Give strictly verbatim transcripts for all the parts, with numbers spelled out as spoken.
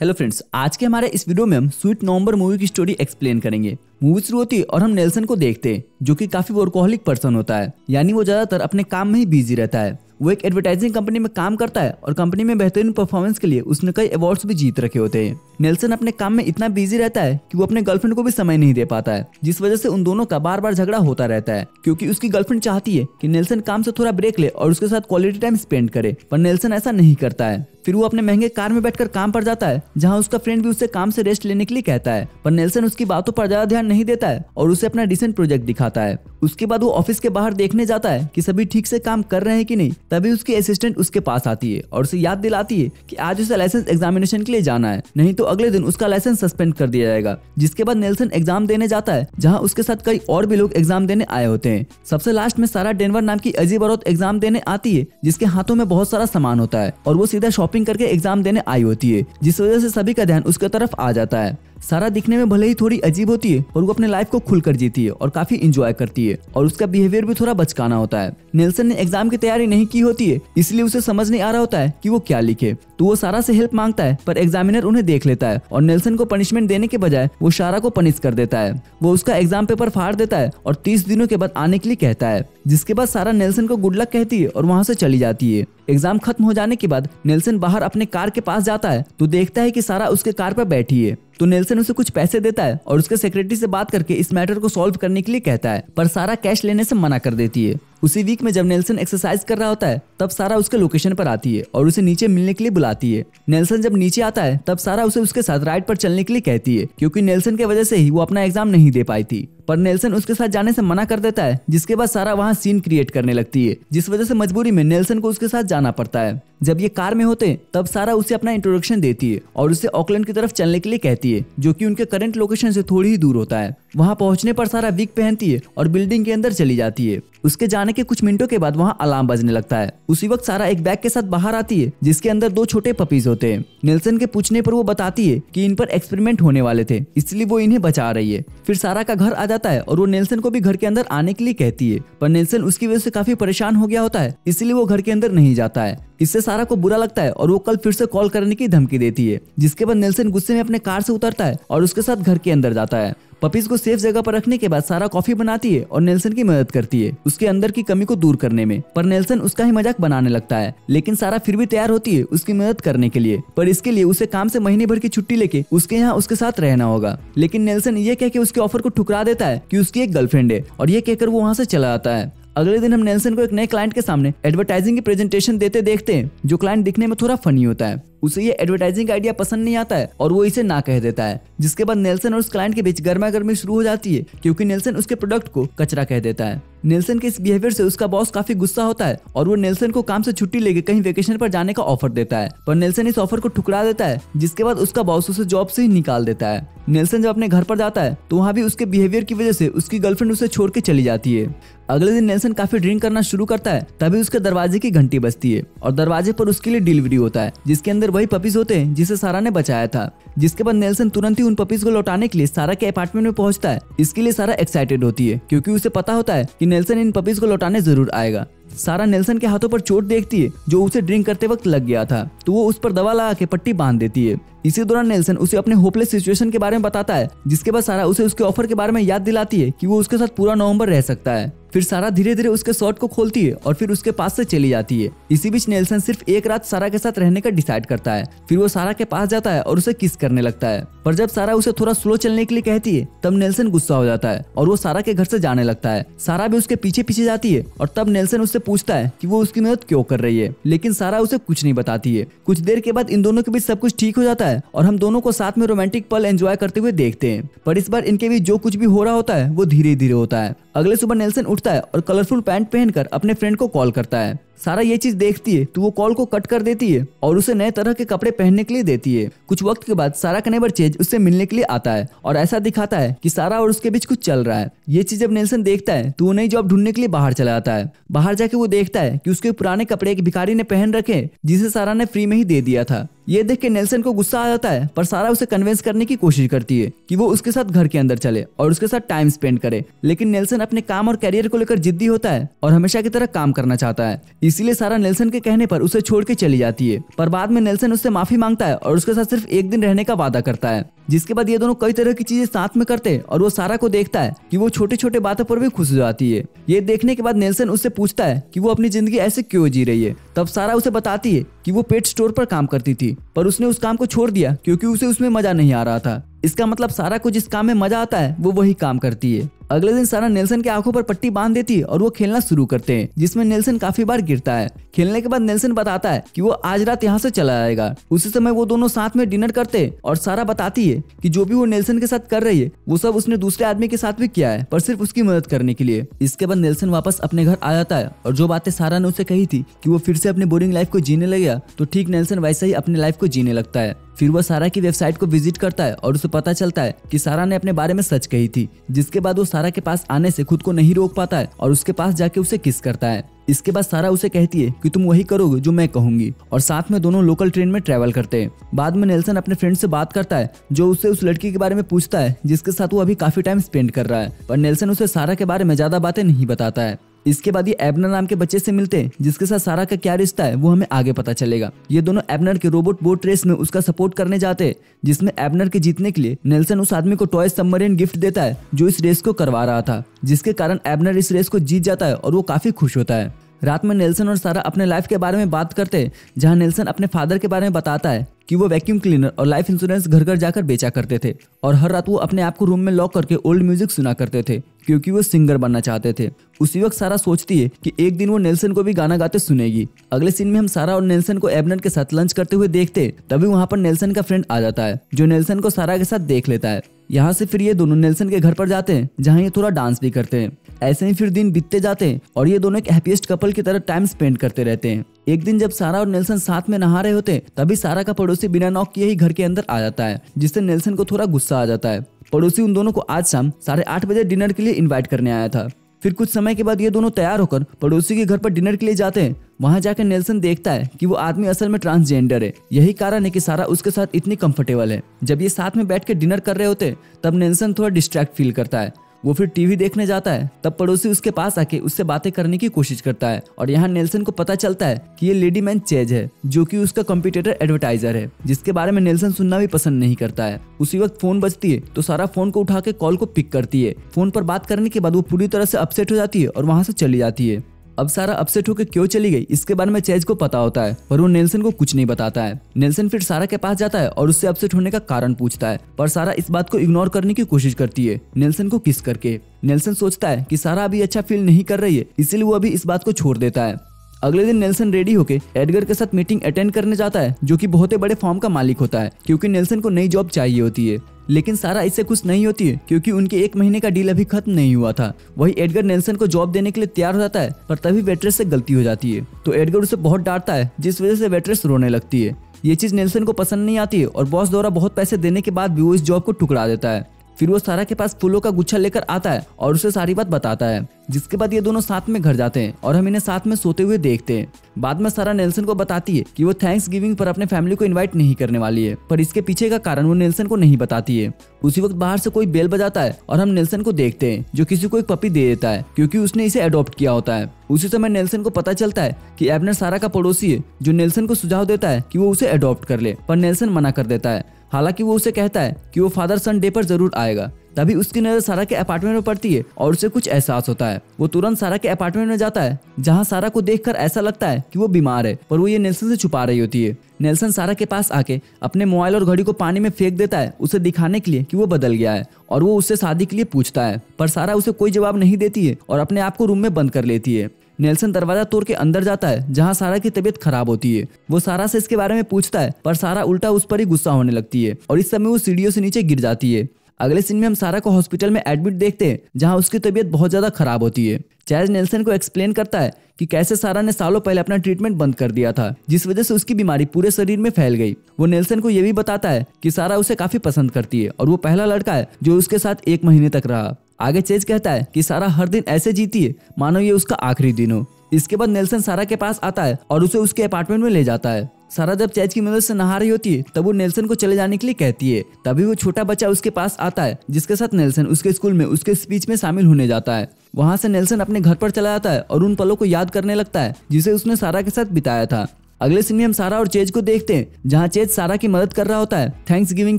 Hello friends, आज के हमारे इस वीडियो में हम स्वीट नवंबर मूवी की स्टोरी एक्सप्लेन करेंगे। मूवी शुरू होती है और हम नेल्सन को देखते हैं, जो कि काफी वर्कोहलिक पर्सन होता है, यानी वो ज्यादातर अपने काम में ही बिजी रहता है। वो एक एडवर्टाइजिंग कंपनी में काम करता है और कंपनी में बेहतरीन परफॉर्मेंस के लिए उसने कई अवार्ड्स भी जीत रखे होते हैं। नेल्सन अपने काम में इतना बिजी रहता है कि वो अपने गर्लफ्रेंड को भी समय नहीं दे पाता है, जिस वजह से उन दोनों का बार बार झगड़ा होता रहता है, क्योंकि उसकी गर्लफ्रेंड चाहती है कि नेल्सन काम से थोड़ा ब्रेक ले और उसके साथ क्वालिटी टाइम स्पेंड करे, पर नेल्सन ऐसा नहीं करता है। फिर वो अपने महंगे कार में बैठकर काम पर जाता है, जहाँ उसका फ्रेंड भी उससे काम से रेस्ट लेने के लिए कहता है, पर नेल्सन उसकी बातों पर ज्यादा ध्यान नहीं देता है और उसे अपना रिसेंट प्रोजेक्ट दिखाता है। उसके बाद वो ऑफिस के बाहर देखने जाता है कि सभी ठीक से काम कर रहे हैं कि नहीं। तभी उसकी असिस्टेंट उसके पास आती है और उसे याद दिलाती है कि आज उसे लाइसेंस एग्जामिनेशन के लिए जाना है, नहीं तो अगले दिन उसका लाइसेंस सस्पेंड कर दिया जाएगा। जिसके बाद नेल्सन एग्जाम देने जाता है, जहां उसके साथ कई और भी लोग एग्जाम देने आए होते हैं। सबसे लास्ट में सारा डेनवर नाम की अजीब औरत एग्जाम देने आती है, जिसके हाथों में बहुत सारा सामान होता है और वो सीधा शॉपिंग करके एग्जाम देने आई होती है, जिस वजह से सभी का ध्यान उसके तरफ आ जाता है। सारा दिखने में भले ही थोड़ी अजीब होती है और वो अपने लाइफ को खुलकर जीती है और काफी एंजॉय करती है, और उसका बिहेवियर भी थोड़ा बचकाना होता है। नेल्सन ने एग्जाम की तैयारी नहीं की होती है, इसलिए उसे समझ नहीं आ रहा होता है कि वो क्या लिखे, तो वो सारा से हेल्प मांगता है, पर एग्जामिनर उन्हें देख लेता है और नेल्सन को पनिशमेंट देने के बजाय वो सारा को पनिश कर देता है। वो उसका एग्जाम पेपर फाड़ देता है और तीस दिनों के बाद आने के लिए कहता है, जिसके बाद सारा नेल्सन को गुड लक कहती है और वहाँ से चली जाती है। एग्जाम खत्म हो जाने के बाद नेल्सन बाहर अपने कार के पास जाता है तो देखता है कि सारा उसके कार पर बैठी है, तो नेल्सन उसे कुछ पैसे देता है और उसके सेक्रेटरी से बात करके इस मैटर को सॉल्व करने के लिए कहता है, पर सारा कैश लेने से मना कर देती है। उसी वीक में जब नेल्सन एक्सरसाइज कर रहा होता है, तब सारा उसके लोकेशन पर आती है और उसे नीचे मिलने के लिए बुलाती है। नेल्सन जब नीचे आता है, तब सारा उसे उसके साथ राइड पर चलने के लिए कहती है, क्योंकि नेल्सन की वजह से ही वो अपना एग्जाम नहीं दे पाई थी, पर नेल्सन उसके साथ जाने से मना कर देता है। जिसके बाद सारा वहाँ सीन क्रिएट करने लगती है, जिस वजह से मजबूरी में नेल्सन को उसके साथ जाना पड़ता है। जब ये कार में होते हैं, तब सारा उसे अपना इंट्रोडक्शन देती है और उसे ऑकलैंड की तरफ चलने के लिए कहती है, जो कि उनके करंट लोकेशन से थोड़ी ही दूर होता है। वहाँ पहुँचने पर सारा विग पहनती है और बिल्डिंग के अंदर चली जाती है। उसके जाने के कुछ मिनटों के बाद वहाँ अलार्म बजने लगता है। उसी वक्त सारा एक बैग के साथ बाहर आती है, जिसके अंदर दो छोटे पपीज होते हैं। नेल्सन के पूछने पर वो बताती है कि इन पर एक्सपेरिमेंट होने वाले थे, इसलिए वो इन्हें बचा रही है। फिर सारा का घर आ जाता है और वो नेल्सन को भी घर के अंदर आने के लिए कहती है, पर नेल्सन उसकी वजह से काफी परेशान हो गया होता है, इसलिए वो घर के अंदर नहीं जाता है। इससे सारा को बुरा लगता है और वो कल फिर से कॉल करने की धमकी देती है। जिसके बाद नेल्सन गुस्से में अपने कार से उतरता है और उसके साथ घर के अंदर जाता है। पपीज को सेफ जगह पर रखने के बाद सारा कॉफी बनाती है और नेल्सन की मदद करती है उसके अंदर की कमी को दूर करने में, पर नेल्सन उसका ही मजाक बनाने लगता है। लेकिन सारा फिर भी तैयार होती है उसकी मदद करने के लिए, पर इसके लिए उसे काम से महीने भर की छुट्टी लेके उसके यहाँ उसके साथ रहना होगा। लेकिन नेल्सन ये कह के उसके ऑफर को ठुकरा देता है कि उसकी एक गर्लफ्रेंड है, और ये कहकर वो वहाँ से चला जाता है। अगले दिन हम नेल्सन को एक नए क्लाइंट के सामने एडवर्टाइजिंग की प्रेजेंटेशन देते देखते हैं, जो क्लाइंट दिखने में थोड़ा फनी होता है। उसे ये एडवर्टाइजिंग आइडिया पसंद नहीं आता है और वो इसे ना कह देता है। जिसके बाद नेल्सन और उस क्लाइंट के बीच गर्मा गर्मी शुरू हो जाती है, क्योंकि नेल्सन उसके प्रोडक्ट को कचरा कह देता है। नेल्सन के इस बिहेवियर से उसका बॉस काफी गुस्सा होता है और वो नेल्सन को काम से छुट्टी लेके कहीं वेकेशन पर जाने का ऑफर देता है, पर नेल्सन इस ऑफर को ठुकरा देता है। जिसके बाद उसका बॉस उसे जॉब से ही निकाल देता है। नेल्सन जब अपने घर पर जाता है तो वहाँ भी उसके बिहेवियर की वजह से उसकी गर्लफ्रेंड उसे छोड़ के चली जाती है। अगले दिन नेल्सन काफी ड्रिंक करना शुरू करता है, तभी उसके दरवाजे की घंटी बजती है और दरवाजे पर उसके लिए डिलीवरी होता है, जिसके अंदर वही पपीज होते हैं जिसे सारा ने बचाया था। जिसके बाद नेल्सन तुरंत ही उन पपीज को लौटाने के लिए सारा के अपार्टमेंट में पहुंचता है। इसके लिए सारा एक्साइटेड होती है, क्योंकि उसे पता होता है कि नेल्सन इन पपीज को लौटाने जरूर आएगा। सारा नेल्सन के हाथों पर चोट देखती है जो उसे ड्रिंक करते वक्त लग गया था, तो वो उस पर दवा लगा के पट्टी बांध देती है। इसी दौरान नेल्सन उसे अपने होपलेस सिचुएशन के बारे में बताता है। जिसके बाद सारा उसे उसके ऑफर के बारे में याद दिलाती है कि वो उसके साथ पूरा नवंबर रह सकता है। फिर सारा धीरे धीरे उसके शर्ट को खोलती है और फिर उसके पास से चली जाती है। इसी बीच नेल्सन सिर्फ एक रात सारा के साथ रहने का डिसाइड करता है। फिर वो सारा के पास जाता है और उसे किस करने लगता है, पर जब सारा उसे थोड़ा स्लो चलने के लिए कहती है, तब नेल्सन गुस्सा हो जाता है और वो सारा के घर से जाने लगता है। सारा भी उसके पीछे पीछे जाती है और तब नेल्सन उससे पूछता है कि वो उसकी मदद क्यों कर रही है, लेकिन सारा उसे कुछ नहीं बताती है। कुछ देर के बाद इन दोनों के बीच सब कुछ ठीक हो जाता है और हम दोनों को साथ में रोमांटिक पल एंजॉय करते हुए देखते हैं। पर इस बार इनके बीच जो कुछ भी हो रहा होता है वो धीरे धीरे होता है। अगले सुबह नेल्सन उठता है और कलरफुल पैंट पहनकर अपने फ्रेंड को कॉल करता है। सारा ये चीज देखती है तो वो कॉल को कट कर देती है और उसे नए तरह के कपड़े पहनने के लिए देती है। कुछ वक्त के बाद सारा का नेबर चेज उससे मिलने के लिए आता है और ऐसा दिखाता है कि सारा और उसके बीच कुछ चल रहा है। ये चीज जब नेल्सन देखता है तो वो नई जॉब ढूंढने के लिए बाहर चला जाता है। बाहर जाके वो देखता है कि उसके पुराने कपड़े एक भिखारी ने पहन रखे, जिसे सारा ने फ्री में ही दे दिया था। ये देख के नेल्सन को गुस्सा आ जाता है, पर सारा उसे कन्विंस करने की कोशिश करती है कि वो उसके साथ घर के अंदर चले और उसके साथ टाइम स्पेंड करे। लेकिन नेल्सन अपने काम और करियर को लेकर जिद्दी होता है और हमेशा की तरह काम करना चाहता है। इसीलिए सारा नेल्सन के कहने पर उसे छोड़ के चली जाती है। पर बाद में नेल्सन उससे माफी मांगता है और उसके साथ सिर्फ एक दिन रहने का वादा करता है, जिसके बाद ये दोनों कई तरह की चीजें साथ में करते हैं और वो सारा को देखता है कि वो छोटे छोटे बातों पर भी खुश हो जाती है। ये देखने के बाद नेल्सन उससे पूछता है कि वो अपनी जिंदगी ऐसे क्यों जी रही है। तब सारा उसे बताती है कि वो पेट स्टोर पर काम करती थी, पर उसने उस काम को छोड़ दिया क्योंकि उसे उसमें मजा नहीं आ रहा था। इसका मतलब सारा को जिस काम में मजा आता है वो वही काम करती है। अगले दिन सारा नेल्सन की आंखों पर पट्टी बांध देती है और वो खेलना शुरू करते हैं, जिसमें नेल्सन काफी बार गिरता है। खेलने के बाद नेल्सन बताता है कि वो आज रात यहाँ से चला जाएगा। उसी समय वो दोनों साथ में डिनर करते हैं और सारा बताती है कि जो भी वो नेल्सन के साथ कर रही है वो सब उसने दूसरे आदमी के साथ भी किया है, पर सिर्फ उसकी मदद करने के लिए। इसके बाद नेल्सन वापस अपने घर आ जाता है और जो बातें सारा ने उसे कही थी कि वो फिर से अपनी बोरिंग लाइफ को जीने लगेगा, तो ठीक नेल्सन वैसे ही अपनी लाइफ को जीने लगता है। फिर वो सारा की वेबसाइट को विजिट करता है और उसे पता चलता है कि सारा ने अपने बारे में सच कही थी, जिसके बाद वो सारा के पास आने से खुद को नहीं रोक पाता है और उसके पास जाके उसे किस करता है। इसके बाद सारा उसे कहती है कि तुम वही करोगे जो मैं कहूंगी, और साथ में दोनों लोकल ट्रेन में ट्रैवल करते हैं। बाद में नेल्सन अपने फ्रेंड से बात करता है जो उससे उस लड़की के बारे में पूछता है जिसके साथ वो अभी काफी टाइम स्पेंड कर रहा है, पर नेल्सन उसे सारा के बारे में ज्यादा बातें नहीं बताता है। इसके बाद ये एबनर नाम के बच्चे से मिलते हैं, जिसके साथ सारा का क्या रिश्ता है वो हमें आगे पता चलेगा। ये दोनों एबनर के रोबोट बोट रेस में उसका सपोर्ट करने जाते हैं, जिसमें एबनर के जीतने के लिए नेल्सन उस आदमी को टॉय सबमरीन गिफ्ट देता है जो इस रेस को करवा रहा था, जिसके कारण एबनर इस रेस को जीत जाता है और वो काफी खुश होता है। रात में नेल्सन और सारा अपने लाइफ के बारे में बात करते हैं, जहाँ नेल्सन अपने फादर के बारे में बताता है कि वो वैक्यूम क्लीनर और लाइफ इंश्योरेंस घर घर जाकर बेचा करते थे और हर रात वो अपने आप को रूम में लॉक करके ओल्ड म्यूजिक सुना करते थे क्योंकि वो सिंगर बनना चाहते थे। उसी वक्त सारा सोचती है कि एक दिन वो नेल्सन को भी गाना गाते सुनेगी। अगले सीन में हम सारा और नेल्सन को एबनर के साथ लंच करते हुए देखते, तभी वहाँ पर नेल्सन का फ्रेंड आ जाता है जो नेल्सन को सारा के साथ देख लेता है। यहाँ से फिर ये दोनों नेल्सन के घर पर जाते हैं, जहाँ ये थोड़ा डांस भी करते हैं। ऐसे ही फिर दिन बीतते जाते हैं और ये दोनों एक हैप्पीएस्ट कपल की तरह टाइम स्पेंड करते रहते हैं। एक दिन जब सारा और नेल्सन साथ में नहा रहे होते हैं, तभी सारा का पड़ोसी बिना नॉक किए ही घर के अंदर आ जाता है, जिससे नेल्सन को थोड़ा गुस्सा आ जाता है। पड़ोसी उन दोनों को आज शाम साढ़े आठ बजे डिनर के लिए इन्वाइट करने आया था। फिर कुछ समय के बाद ये दोनों तैयार होकर पड़ोसी के घर पर डिनर के लिए जाते हैं। वहाँ जाकर नेल्सन देखता है कि वो आदमी असल में ट्रांसजेंडर है। यही कारण है कि सारा उसके साथ इतनी कंफर्टेबल है। जब ये साथ में बैठ कर डिनर कर रहे होते तब नेल्सन थोड़ा डिस्ट्रैक्ट फील करता है। वो फिर टीवी देखने जाता है, तब पड़ोसी उसके पास आके उससे बातें करने की कोशिश करता है और यहाँ नेल्सन को पता चलता है कि ये लेडी मैन चेज है जो कि उसका कंपटीटर एडवर्टाइजर है, जिसके बारे में नेल्सन सुनना भी पसंद नहीं करता है। उसी वक्त फोन बजती है तो सारा फोन को उठा के कॉल को पिक करती है। फोन पर बात करने के बाद वो पूरी तरह से अपसेट हो जाती है और वहाँ से चली जाती है। अब सारा अपसेट होकर क्यों चली गई इसके बारे में चेज को पता होता है, पर वो नेल्सन को कुछ नहीं बताता है। नेल्सन फिर सारा के पास जाता है और उससे अपसेट होने का कारण पूछता है, पर सारा इस बात को इग्नोर करने की कोशिश करती है नेल्सन को किस करके। नेल्सन सोचता है कि सारा अभी अच्छा फील नहीं कर रही है, इसीलिए वो अभी इस बात को छोड़ देता है। अगले दिन नेल्सन रेडी होके एडगर के साथ मीटिंग अटेंड करने जाता है, जो कि बहुत ही बड़े फॉर्म का मालिक होता है क्योंकि नेल्सन को नई जॉब चाहिए होती है। लेकिन सारा इससे खुश नहीं होती है क्योंकि उनके एक महीने का डील अभी खत्म नहीं हुआ था। वही एडगर नेल्सन को जॉब देने के लिए तैयार हो जाता है, पर तभी वेट्रेस से गलती हो जाती है तो एडगर उसे बहुत डांटता है, जिस वजह से वेट्रेस रोने लगती है। ये चीज नेल्सन को पसंद नहीं आती है और बॉस द्वारा बहुत पैसे देने के बाद भी वो इस जॉब को ठुकरा देता है। फिर वो सारा के पास फूलों का गुच्छा लेकर आता है और उसे सारी बात बताता है, जिसके बाद ये दोनों साथ में घर जाते हैं और हम इन्हें साथ में सोते हुए देखते हैं। बाद में सारा नेल्सन को बताती है कि वो थैंक्स गिविंग पर अपने फैमिली को इनवाइट नहीं करने वाली है, पर इसके पीछे का कारण वो नेल्सन को नहीं बताती है। उसी वक्त बाहर से कोई बेल बजाता है और हम नेल्सन को देखते हैं जो किसी को एक पपी दे देता है क्योंकि उसने इसे अडॉप्ट किया होता है। उसी समय नेल्सन को पता चलता है कि एबनर सारा का पड़ोसी है, जो नेल्सन को सुझाव देता है कि वो उसे अडॉप्ट कर ले, पर नेल्सन मना कर देता है। हालांकि वो उसे कहता है कि वो फादर सन डे पर जरूर आएगा। तभी उसकी नजर सारा के अपार्टमेंट में पड़ती है और उसे कुछ एहसास होता है। वो तुरंत सारा के अपार्टमेंट में जाता है, जहां सारा को देखकर ऐसा लगता है कि वो बीमार है, पर वो ये नेल्सन से छुपा रही होती है। नेल्सन सारा के पास आके अपने मोबाइल और घड़ी को पानी में फेंक देता है, उसे दिखाने के लिए कि वो बदल गया है, और वो उससे शादी के लिए पूछता है, पर सारा उसे कोई जवाब नहीं देती है और अपने आप को रूम में बंद कर लेती है। नेल्सन दरवाजा तोड़ के अंदर जाता है, जहां सारा की तबीयत खराब होती है। वो सारा से इसके बारे में पूछता है, पर सारा उल्टा उस पर ही गुस्सा होने लगती है और इस समय वो सीढ़ियों से नीचे गिर जाती है। अगले सीन में हम सारा को हॉस्पिटल में एडमिट देखते हैं, जहां उसकी तबीयत बहुत ज्यादा खराब होती है। चैज नेल्सन को एक्सप्लेन करता है कि कैसे सारा ने सालों पहले अपना ट्रीटमेंट बंद कर दिया था, जिस वजह से उसकी बीमारी पूरे शरीर में फैल गई। वो नेल्सन को यह भी बताता है कि सारा उसे काफी पसंद करती है और वो पहला लड़का है जो उसके साथ एक महीने तक रहा। आगे चेज कहता है कि सारा हर दिन ऐसे जीती है मानो ये उसका आखिरी दिन हो। इसके बाद नेल्सन सारा के पास आता है और उसे उसके अपार्टमेंट में ले जाता है। सारा जब चेज की मदद से नहा रही होती है तब वो नेल्सन को चले जाने के लिए कहती है। तभी वो छोटा बच्चा उसके पास आता है, जिसके साथ नेल्सन उसके स्कूल में उसके स्पीच में शामिल होने जाता है। वहाँ से नेल्सन अपने घर पर चला जाता है और उन पलों को याद करने लगता है जिसे उसने सारा के साथ बिताया था। अगले सीन में हम सारा और चेज को देखते हैं, जहाँ चेज सारा की मदद कर रहा होता है थैंक्स गिविंग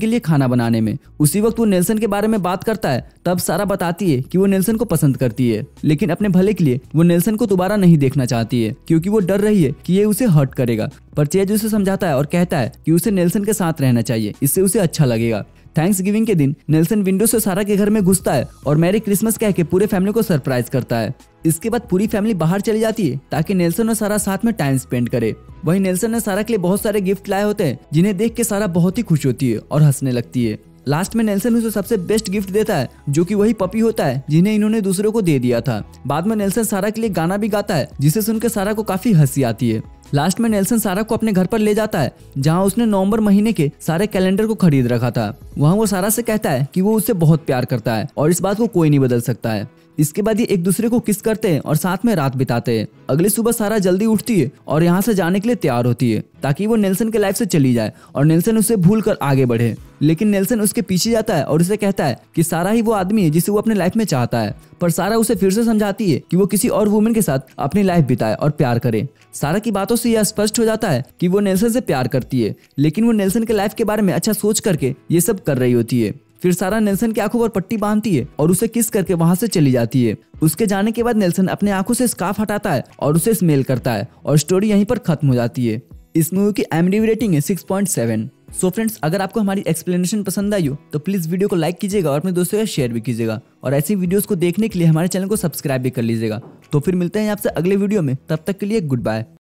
के लिए खाना बनाने में। उसी वक्त वो नेल्सन के बारे में बात करता है, तब सारा बताती है कि वो नेल्सन को पसंद करती है, लेकिन अपने भले के लिए वो नेल्सन को दोबारा नहीं देखना चाहती है क्योंकि वो डर रही है कि ये उसे हर्ट करेगा। पर चेज उसे समझाता है और कहता है कि उसे नेल्सन के साथ रहना चाहिए, इससे उसे अच्छा लगेगा। थैंक्स गिविंग के दिन नेल्सन विंडो से सारा के घर में घुसता है और मैरी क्रिसमस कह के पूरे फैमिली को सरप्राइज करता है। इसके बाद पूरी फैमिली बाहर चली जाती है ताकि नेल्सन और सारा साथ में टाइम स्पेंड करे। वहीं नेल्सन ने सारा के लिए बहुत सारे गिफ्ट लाए होते हैं, जिन्हें देख के सारा बहुत ही खुश होती है और हंसने लगती है। लास्ट में नेल्सन उसे सबसे बेस्ट गिफ्ट देता है, जो कि वही पपी होता है जिन्हें इन्होंने दूसरों को दे दिया था। बाद में नेल्सन सारा के लिए गाना भी गाता है, जिसे सुनकर सारा को काफी हंसी आती है। लास्ट में नेल्सन सारा को अपने घर पर ले जाता है, जहां उसने नवंबर महीने के सारे कैलेंडर को खरीद रखा था। वहां वो सारा से कहता है कि वो उससे बहुत प्यार करता है और इस बात को कोई नहीं बदल सकता है। इसके बाद ये एक दूसरे को किस करते हैं और साथ में रात बिताते हैं। अगली सुबह सारा जल्दी उठती है और यहाँ से जाने के लिए तैयार होती है ताकि वो नेल्सन के लाइफ से चली जाए और नेल्सन उसे भूल कर आगे बढ़े। लेकिन नेल्सन उसके पीछे जाता है और उसे कहता है कि सारा ही वो आदमी है जिसे वो अपने लाइफ में चाहता है। पर सारा उसे फिर से समझाती है कि वो किसी और वुमेन के साथ अपनी लाइफ बिताए और प्यार करे। सारा की बातों से यह स्पष्ट हो जाता है कि वो नेल्सन से प्यार करती है, लेकिन वो नेल्सन के लाइफ के बारे में अच्छा सोच करके ये सब कर रही होती है। फिर सारा नेल्सन की आंखों पर पट्टी बांधती है और उसे किस करके वहां से चली जाती है। उसके जाने के बाद नेल्सन अपने आंखों से स्कार्फ हटाता है और उसे स्मेल करता है और स्टोरी यहीं पर खत्म हो जाती है। इस मूवी की एमडीवी रेटिंग है six point seven. So friends, अगर आपको हमारी एक्सप्लेनेशन पसंद आई हो तो प्लीज वीडियो को लाइक कीजिएगा और अपने दोस्तों का शेयर भी कीजिएगा, और ऐसी वीडियोस को देखने के लिए हमारे चैनल को सब्सक्राइब भी कर लीजिएगा। तो फिर मिलते हैं आपसे अगले वीडियो में, तब तक के लिए गुड बाय।